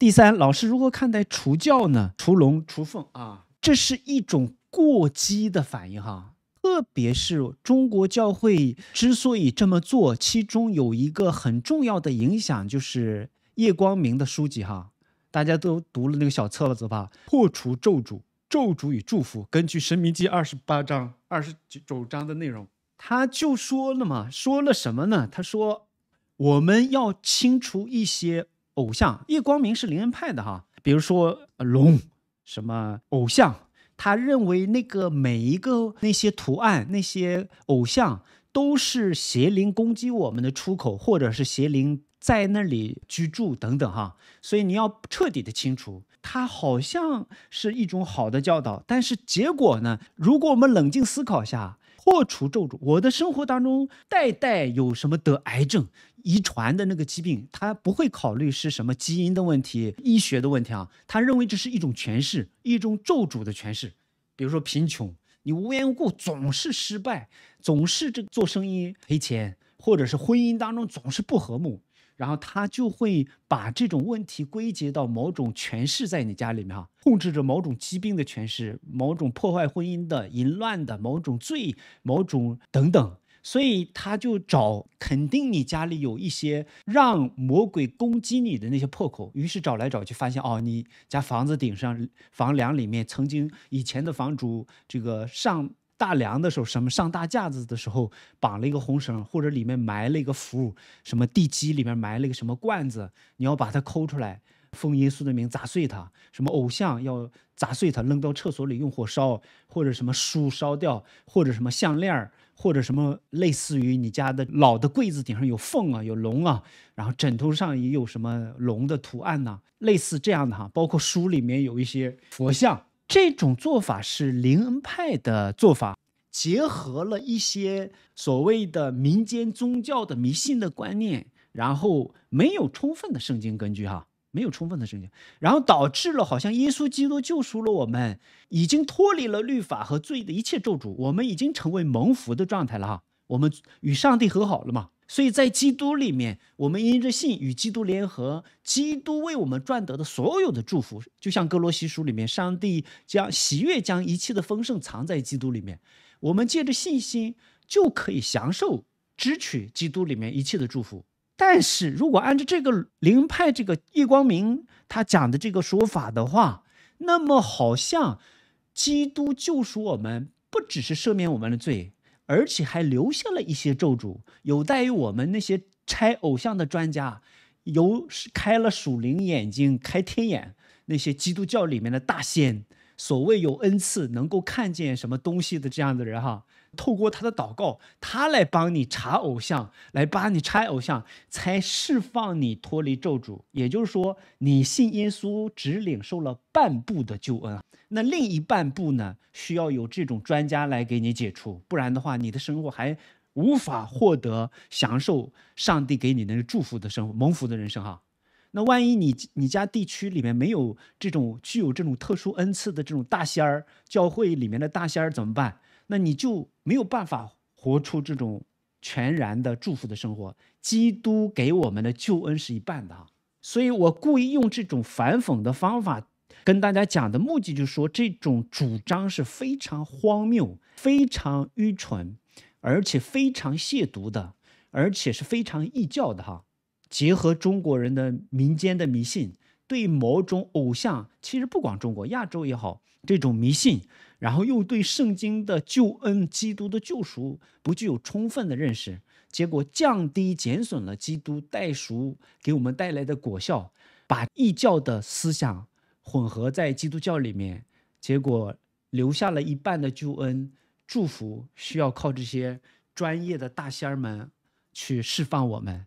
第三，老师如何看待除教呢？除龙、除凤啊，这是一种过激的反应哈。 特别是中国教会之所以这么做，其中有一个很重要的影响，就是叶光明的书籍哈，大家都读了那个小册子吧，《破除咒诅、咒诅与祝福》。根据《申命记》29章的内容，他就说了嘛，说了什么呢？他说我们要清除一些偶像。叶光明是灵恩派的哈，比如说龙，什么偶像。 他认为那个每一个那些图案、那些偶像都是邪灵攻击我们的出口，或者是邪灵在那里居住等等哈，所以你要彻底的清除。它好像是一种好的教导，但是结果呢？如果我们冷静思考一下，破除咒诅，我的生活当中代代有什么得癌症、遗传的那个疾病，他不会考虑是什么基因的问题、医学的问题啊，他认为这是一种诠释，一种咒诅的诠释。 比如说贫穷，你无缘无故总是失败，总是这做生意赔钱，或者是婚姻当中总是不和睦，然后他就会把这种问题归结到某种权势在你家里面哈，控制着某种疾病的权势，某种破坏婚姻的、淫乱的、某种罪、某种等等，所以他就找肯定你家里有一些让魔鬼攻击你的那些破口，于是找来找去，发现哦，你家房子顶上房梁里面曾经以前的房主这个上大梁的时候，什么上大架子的时候绑了一个红绳，或者里面埋了一个符，什么地基里面埋了一个什么罐子，你要把它抠出来，奉耶稣的名砸碎它，什么偶像要砸碎它，扔到厕所里用火烧，或者什么书烧掉，或者什么项链儿。 或者什么类似于你家的老的柜子顶上有凤啊，有龙啊，然后枕头上也有什么龙的图案呐、啊，类似这样的哈。包括书里面有一些佛像，这种做法是灵恩派的做法，结合了一些所谓的民间宗教的迷信的观念，然后没有充分的圣经根据哈。 没有充分的圣经，然后导致了好像耶稣基督救赎了我们，已经脱离了律法和罪的一切咒诅，我们已经成为蒙福的状态了哈，我们与上帝和好了嘛，所以在基督里面，我们因着信与基督联合，基督为我们赚得的所有的祝福，就像哥罗西书里面，上帝将喜悦将一切的丰盛藏在基督里面，我们借着信心就可以享受支取基督里面一切的祝福。 但是如果按照这个灵派这个叶光明他讲的这个说法的话，那么好像基督救赎我们，不只是赦免我们的罪，而且还留下了一些咒诅，有待于我们那些拆偶像的专家，有开了属灵眼睛、开天眼那些基督教里面的大仙，所谓有恩赐能够看见什么东西的这样的人哈。 透过他的祷告，他来帮你查偶像，来帮你拆偶像，才释放你脱离咒诅。也就是说，你信耶稣只领受了半步的救恩，那另一半步呢，需要有这种专家来给你解除，不然的话，你的生活还无法获得享受上帝给你的祝福的生活、蒙福的人生哈。那万一你家地区里面没有这种具有这种特殊恩赐的这种大仙儿，教会里面的大仙儿怎么办？ 那你就没有办法活出这种全然的祝福的生活。基督给我们的救恩是一半的哈，所以我故意用这种反讽的方法跟大家讲的目的，就是说这种主张是非常荒谬、非常愚蠢，而且非常亵渎的，而且是非常异教的哈。结合中国人的民间的迷信，对某种偶像，其实不光中国、亚洲也好，这种迷信。 然后又对圣经的救恩、基督的救赎不具有充分的认识，结果降低、减损了基督代赎给我们带来的果效，把异教的思想混合在基督教里面，结果留下了一半的救恩、祝福需要靠这些专业的大仙儿们去释放我们。